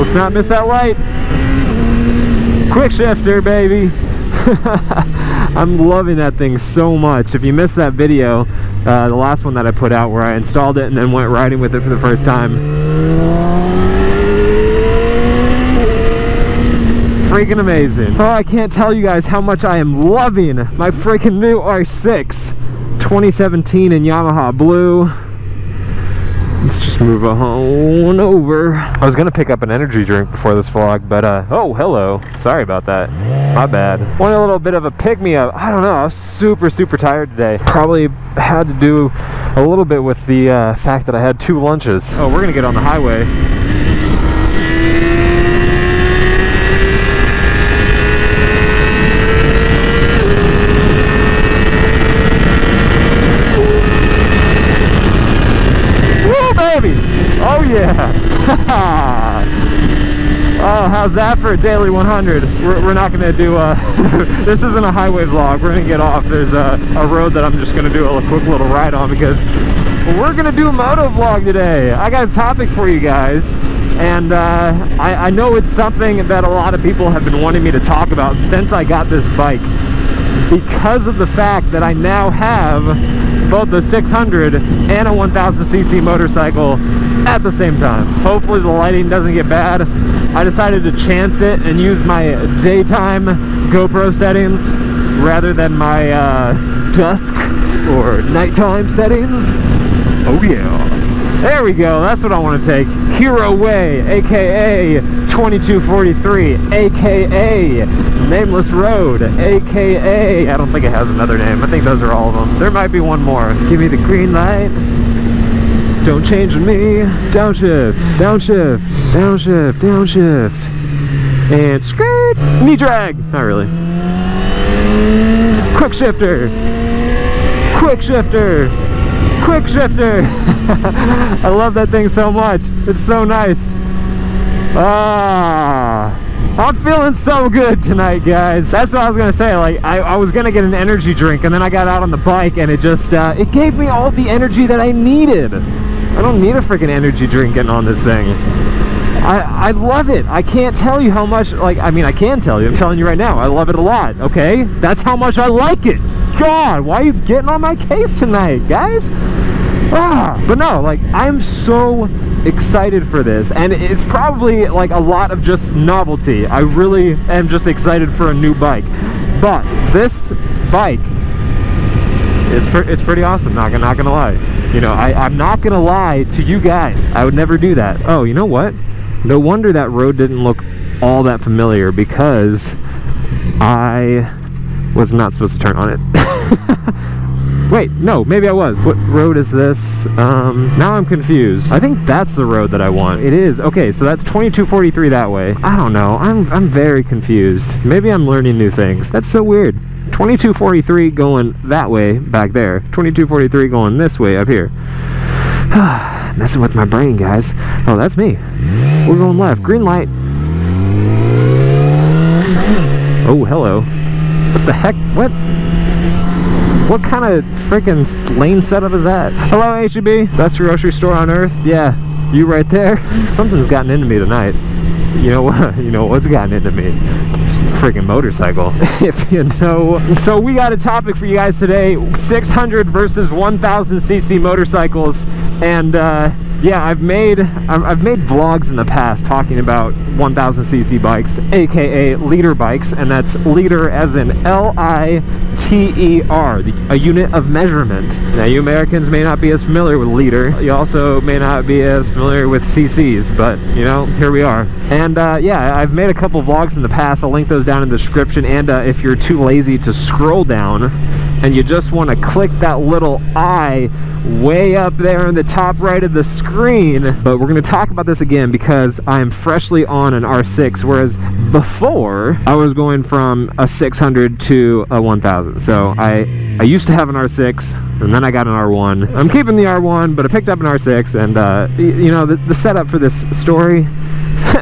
Let's not miss that light. Quick shifter, baby. I'm loving that thing so much. If you missed that video, the last one that I put out where I installed it and then went riding with it for the first time, freaking amazing. Oh, I can't tell you guys how much I am loving my freaking new R6 2017 in Yamaha blue. Let's just move on over. I was gonna pick up an energy drink before this vlog, but oh, hello. Sorry about that. My bad. Wanted a little bit of a pick-me-up. I don't know, I was super tired today. Probably had to do a little bit with the fact that I had 2 lunches. Oh, we're gonna get on the highway. Oh yeah. Oh, how's that for a daily 100? We're not gonna do this isn't a highway vlog. We're gonna get off. There's a road that I'm just gonna do a quick little ride on because we're gonna do a moto vlog today. I got a topic for you guys, and I know it's something that a lot of people have been wanting me to talk about since I got this bike, because of the fact that I now have both the 600 and a 1000cc motorcycle at the same time. Hopefully the lighting doesn't get bad. I decided to chance it and use my daytime GoPro settings rather than my dusk or nighttime settings. Oh yeah. There we go, that's what I want to take. Hero Way, aka 2243, aka Nameless Road, aka I don't think it has another name. I think those are all of them. There might be one more. Give me the green light. Don't change me. Downshift, downshift, downshift, downshift, and skirt. Knee drag. Not really. Quick shifter. Quick shifter. Quick shifter. I love that thing so much. It's so nice. Ah. I'm feeling so good tonight, guys. That's what I was gonna say. Like, I was gonna get an energy drink, and then I got out on the bike, and it just it gave me all the energy that I needed. I don't need a freaking energy drink getting on this thing. I love it. I can't tell you how much. Like, I mean, I can tell you. I'm telling you right now. I love it a lot. Okay, that's how much I like it. God, why are you getting on my case tonight, guys? Ah, but no, like, I'm so excited for this, and it's probably like a lot of just novelty. I really am just excited for a new bike, but this bike is it's pretty awesome. Not gonna lie, you know, I'm not gonna lie to you guys. I would never do that. Oh, you know what? No wonder that road didn't look all that familiar, because I was not supposed to turn on it. Wait, no, maybe I was. What road is this? Now I'm confused. I think that's the road that I want. It is. Okay, so that's 2243 that way. I don't know. I'm very confused. Maybe I'm learning new things. That's so weird. 2243 going that way back there. 2243 going this way up here. Messing with my brain, guys. Oh, that's me. We're going left. Green light. Oh, hello. What the heck? What? What kind of freaking lane setup is that? Hello, H E B. Best grocery store on earth. Yeah, you right there. Something's gotten into me tonight. You know what? You know what's gotten into me? Just the freaking motorcycle. If you know. So we got a topic for you guys today: 600 versus 1000cc motorcycles, and yeah, I've made vlogs in the past talking about 1000cc bikes, aka liter bikes, and that's liter as in L-I-T-E-R, a unit of measurement. Now, you Americans may not be as familiar with liter. You also may not be as familiar with cc's, but you know, here we are. And yeah, I've made a couple vlogs in the past. I'll link those down in the description. And if you're too lazy to scroll down and you just want to click that little I way up there in the top right of the screen. But we're going to talk about this again because I'm freshly on an R6, whereas before I was going from a 600 to a 1000. So I used to have an R6, and then I got an R1. I'm keeping the R1, but I picked up an R6, and you know, the setup for this story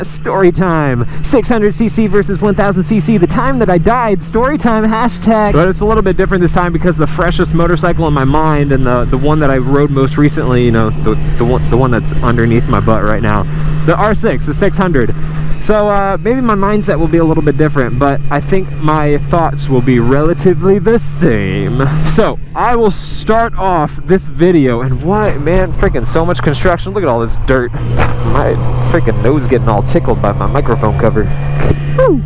Story time. 600cc versus 1000cc. The time that I died. Story time hashtag. But it's a little bit different this time because the freshest motorcycle in my mind and the one that I rode most recently, you know, the one that's underneath my butt right now, the R6, the 600. So maybe my mindset will be a little bit different, but I think my thoughts will be relatively the same. So I will start off this video, and what, man, freaking so much construction. Look at all this dirt. My freaking nose getting all tickled by my microphone cover. Woo.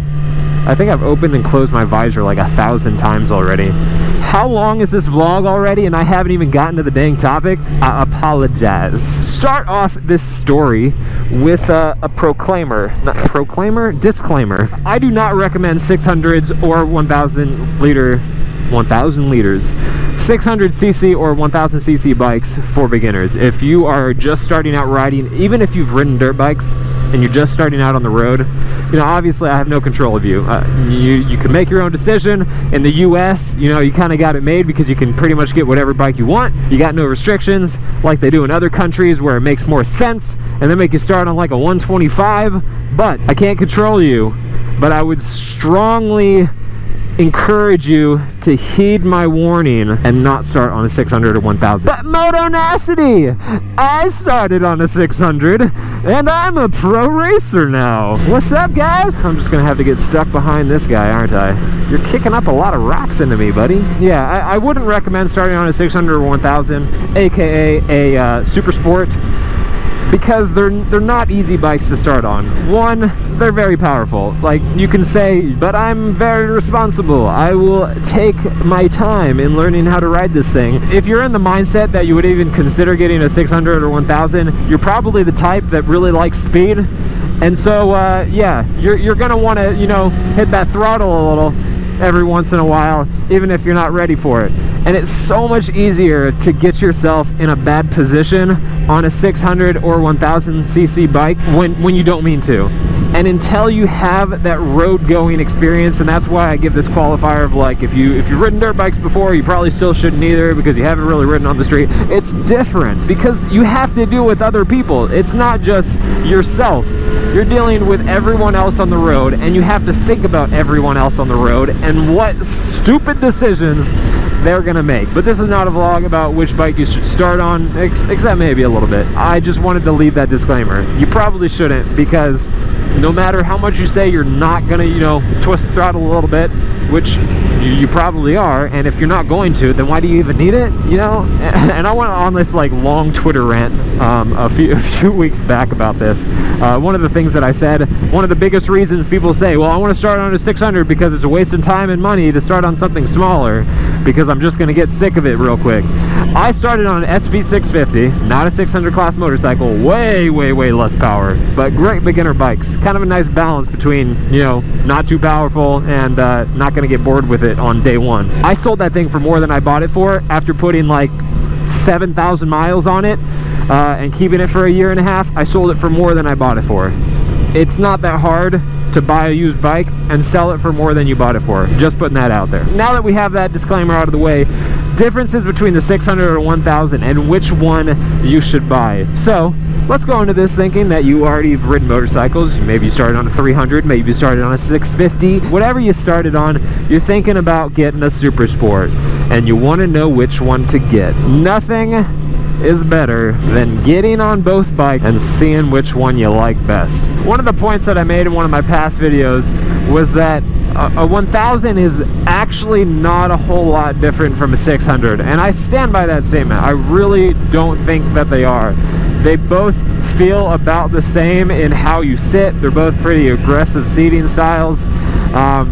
I think I've opened and closed my visor like 1,000 times already. How long is this vlog already and I haven't even gotten to the dang topic? I apologize. Start off this story with a disclaimer. I do not recommend 600s or 1,000 liters, 600cc or 1000cc bikes for beginners. If you are just starting out riding, even if you've ridden dirt bikes and you're just starting out on the road, you know, obviously I have no control of you. You can make your own decision. In the US, you know, you kind of got it made because you can pretty much get whatever bike you want. You got no restrictions like they do in other countries where it makes more sense and they make you start on like a 125, but I can't control you. But I would strongly encourage you to heed my warning and not start on a 600 or 1000. But Motonacity! I started on a 600 and I'm a pro racer now. What's up, guys? I'm just gonna have to get stuck behind this guy, aren't I? You're kicking up a lot of rocks into me, buddy. Yeah, I wouldn't recommend starting on a 600 or 1000, aka a super sport, because they're not easy bikes to start on. One, they're very powerful. Like, you can say, but I'm very responsible. I will take my time in learning how to ride this thing. If you're in the mindset that you would even consider getting a 600 or 1000, you're probably the type that really likes speed. And so, yeah, you're gonna wanna, you know, hit that throttle a little every once in a while, even if you're not ready for it. And it's so much easier to get yourself in a bad position on a 600 or 1000cc bike when you don't mean to. And until you have that road going experience, and that's why I give this qualifier of like, if you've ridden dirt bikes before, you probably still shouldn't either because you haven't really ridden on the street. It's different because you have to deal with other people. It's not just yourself. You're dealing with everyone else on the road, and you have to think about everyone else on the road and what stupid decisions they're gonna make. But this is not a vlog about which bike you should start on, except maybe a little bit. I just wanted to leave that disclaimer. You probably shouldn't, because no matter how much you say you're not gonna, you know, twist the throttle a little bit, which you probably are, and if you're not going to, then why do you even need it, you know? And I went on this like long Twitter rant a few weeks back about this. One of the things that I said, one of the biggest reasons people say, well, I want to start on a 600 because it's a waste of time and money to start on something smaller because I'm just gonna get sick of it real quick. I started on an SV650, not a 600 class motorcycle, way less power, but great beginner bikes. Kind of a nice balance between, you know, not too powerful and not gonna get bored with it on day one. I sold that thing for more than I bought it for after putting like 7,000 miles on it and keeping it for a year and a half. I sold it for more than I bought it for. It's not that hard to buy a used bike and sell it for more than you bought it for. Just putting that out there. Now that we have that disclaimer out of the way, differences between the 600 or 1000 and which one you should buy. So let's go into this thinking that you already have ridden motorcycles. Maybe you started on a 300, maybe you started on a 650. Whatever you started on, you're thinking about getting a super sport and you want to know which one to get. Nothing is better than getting on both bikes and seeing which one you like best. One of the points that I made in one of my past videos was that a 1000 is actually not a whole lot different from a 600, and I stand by that statement. I really don't think that they are. They both feel about the same in how you sit. They're both pretty aggressive seating styles.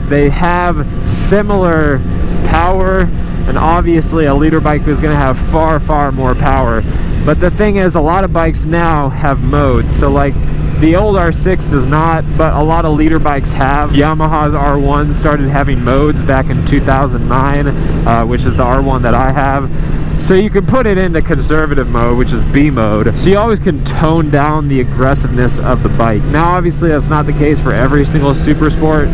They have similar power, and obviously a liter bike is going to have far more power. But the thing is, a lot of bikes now have modes. So like, the old R6 does not, but a lot of liter bikes have. Yamaha's R1 started having modes back in 2009, which is the R1 that I have. So you can put it into conservative mode, which is B mode. So you always can tone down the aggressiveness of the bike. Now, obviously that's not the case for every single super sport,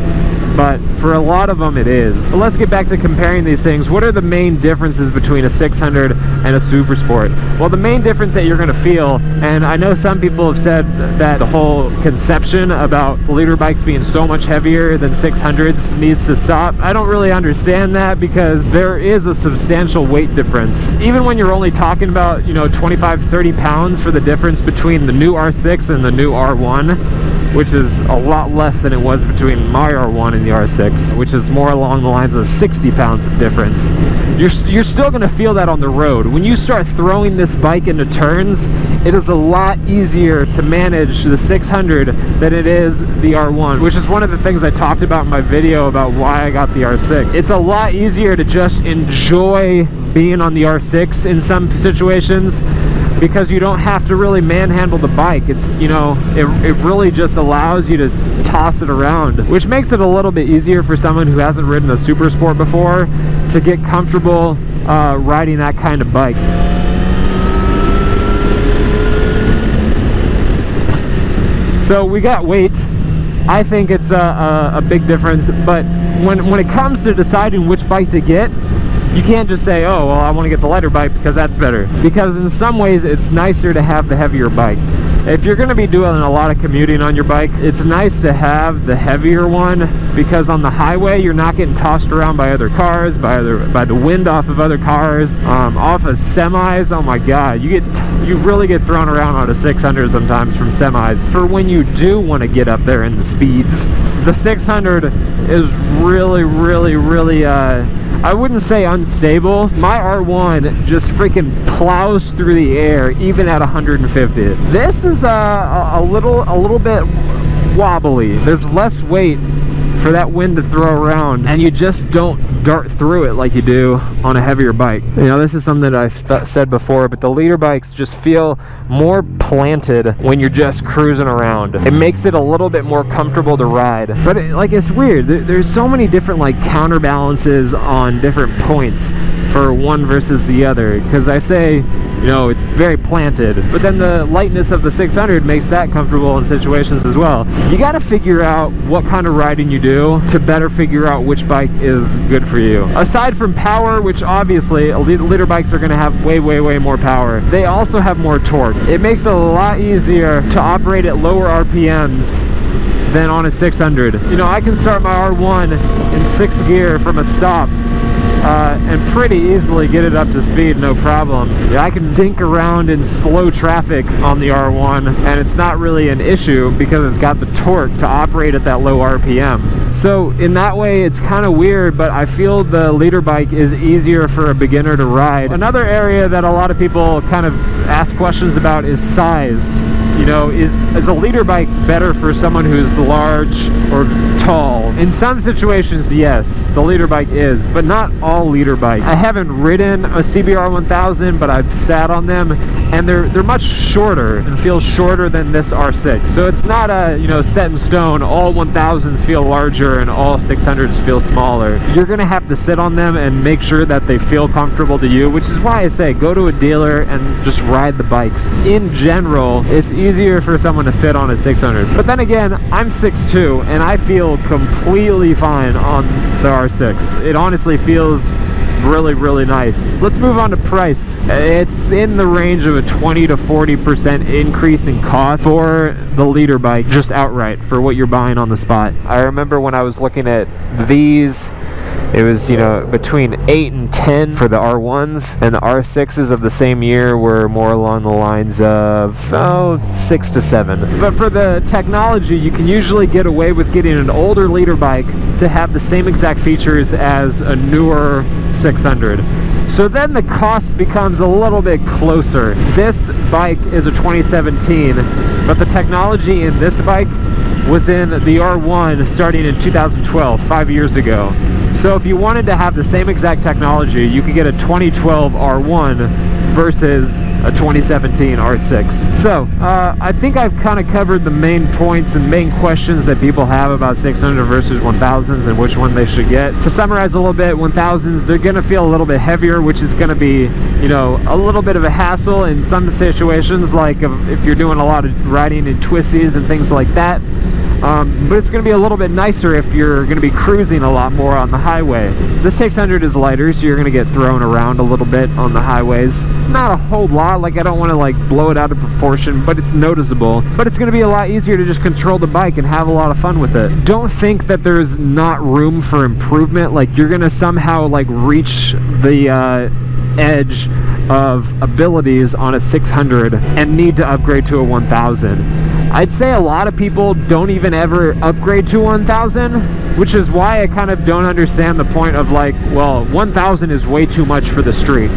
but for a lot of them it is. So let's get back to comparing these things. What are the main differences between a 600 and a Super Sport? Well, the main difference that you're going to feel, and I know some people have said that the whole conception about liter bikes being so much heavier than 600s needs to stop. I don't really understand that, because there is a substantial weight difference. Even when you're only talking about, you know, 25–30 pounds for the difference between the new R6 and the new R1, which is a lot less than it was between my R1 and the R6, which is more along the lines of 60 pounds of difference. You're still going to feel that on the road. When you start throwing this bike into turns, it is a lot easier to manage the 600 than it is the R1, which is one of the things I talked about in my video about why I got the R6. It's a lot easier to just enjoy being on the R6 in some situations, because you don't have to really manhandle the bike. It's, you know, it really just allows you to toss it around, which makes it a little bit easier for someone who hasn't ridden a Super Sport before to get comfortable riding that kind of bike. So we got weight. I think it's a big difference, but when it comes to deciding which bike to get, you can't just say, oh, well, I want to get the lighter bike because that's better. Because in some ways, it's nicer to have the heavier bike. If you're going to be doing a lot of commuting on your bike, it's nice to have the heavier one, because on the highway, you're not getting tossed around by other cars, by the wind off of other cars, off of semis. Oh my God, you really get thrown around on a 600 sometimes from semis. For when you do want to get up there in the speeds, the 600 is really, really, really, I wouldn't say unstable. My R1 just freaking plows through the air, even at 150. This is a little bit wobbly. There's less weight for that wind to throw around, and you just don't dart through it like you do on a heavier bike. You know, this is something that I've said before, but the liter bikes just feel more planted when you're just cruising around. It makes it a little bit more comfortable to ride, but it's weird. There's so many different counterbalances on different points for one versus the other, because I say, you know, it's very planted, but then the lightness of the 600 makes that comfortable in situations as well. You got to figure out what kind of riding you do to better figure out which bike is good for you. Aside from power, which obviously liter bikes are going to have way, way, way more power, they also have more torque. It makes it a lot easier to operate at lower RPMs than on a 600. You know, I can start my R1 in 6th gear from a stop and pretty easily get it up to speed, no problem. Yeah, I can dink around in slow traffic on the R1, and it's not really an issue because it's got the torque to operate at that low RPM. So in that way, it's kind of weird, but I feel the liter bike is easier for a beginner to ride. Another area that a lot of people kind of ask questions about is size. You know, is a liter bike better for someone who's large or tall? In some situations, yes, the liter bike is, but not all liter bikes. I haven't ridden a CBR1000, but I've sat on them, and they're much shorter and feel shorter than this R6. So it's not a, you know, set in stone, all 1000s feel larger and all 600s feel smaller. You're gonna have to sit on them and make sure that they feel comfortable to you, which is why I say go to a dealer and just ride the bikes. In general, it's easier for someone to fit on a 600. But then again, I'm 6'2", and I feel completely fine on the R6. It honestly feels really, really nice. Let's move on to price. It's in the range of a 20 to 40% increase in cost for the liter bike, just outright for what you're buying on the spot. I remember when I was looking at these, it was, you know, between 8 and 10 for the R1s, and the R6s of the same year were more along the lines of, oh, 6 to 7. But for the technology, you can usually get away with getting an older liter bike to have the same exact features as a newer 600. So then the cost becomes a little bit closer. This bike is a 2017, but the technology in this bike was in the R1 starting in 2012, 5 years ago. So if you wanted to have the same exact technology, you could get a 2012 R1 versus a 2017 R6. So I think I've kind of covered the main points and main questions that people have about 600 versus 1000s and which one they should get. To summarize a little bit, 1000s, they're going to feel a little bit heavier, which is going to be, you know, a little bit of a hassle in some situations, like if you're doing a lot of riding in twisties and things like that. But it's going to be a little bit nicer if you're going to be cruising a lot more on the highway. The 600 is lighter, so you're going to get thrown around a little bit on the highways. Not a whole lot, like I don't want to like blow it out of proportion, but it's noticeable. But it's going to be a lot easier to just control the bike and have a lot of fun with it. Don't think that there's not room for improvement, like you're going to somehow like reach the edge of abilities on a 600 and need to upgrade to a 1000. I'd say a lot of people don't even ever upgrade to 1000, which is why I kind of don't understand the point of like, well, 1000 is way too much for the street.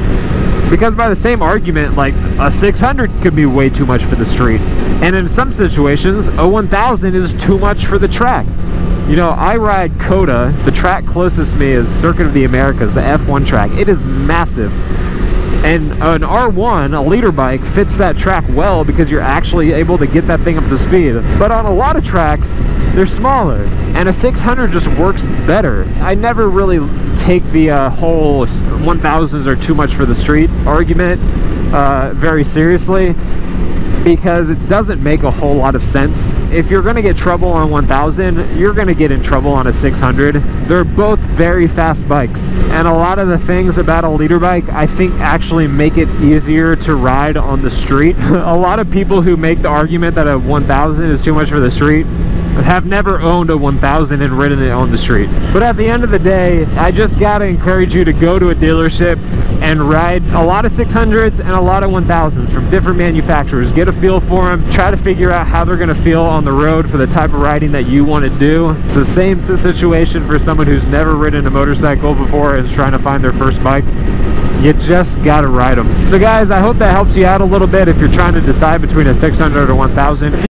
Because by the same argument, like a 600 could be way too much for the street. And in some situations, a 1000 is too much for the track. You know, I ride Coda. The track closest to me is Circuit of the Americas, the F1 track. It is massive. And an R1, a leader bike, fits that track well because you're actually able to get that thing up to speed. But on a lot of tracks, they're smaller, and a 600 just works better. I never really take the whole 1000s are too much for the street argument very seriously, because it doesn't make a whole lot of sense. If you're going to get trouble on 1000, you're going to get in trouble on a 600. They're both very fast bikes, and a lot of the things about a leader bike I think actually make it easier to ride on the street. A lot of people who make the argument that a 1000 is too much for the street have never owned a 1000 and ridden it on the street. But at the end of the day, I just gotta encourage you to go to a dealership and ride a lot of 600s and a lot of 1000s from different manufacturers. Get a feel for them, try to figure out how they're gonna feel on the road for the type of riding that you want to do. It's the same situation for someone who's never ridden a motorcycle before and is trying to find their first bike. You just gotta ride them. So guys, I hope that helps you out a little bit if you're trying to decide between a 600 or 1000.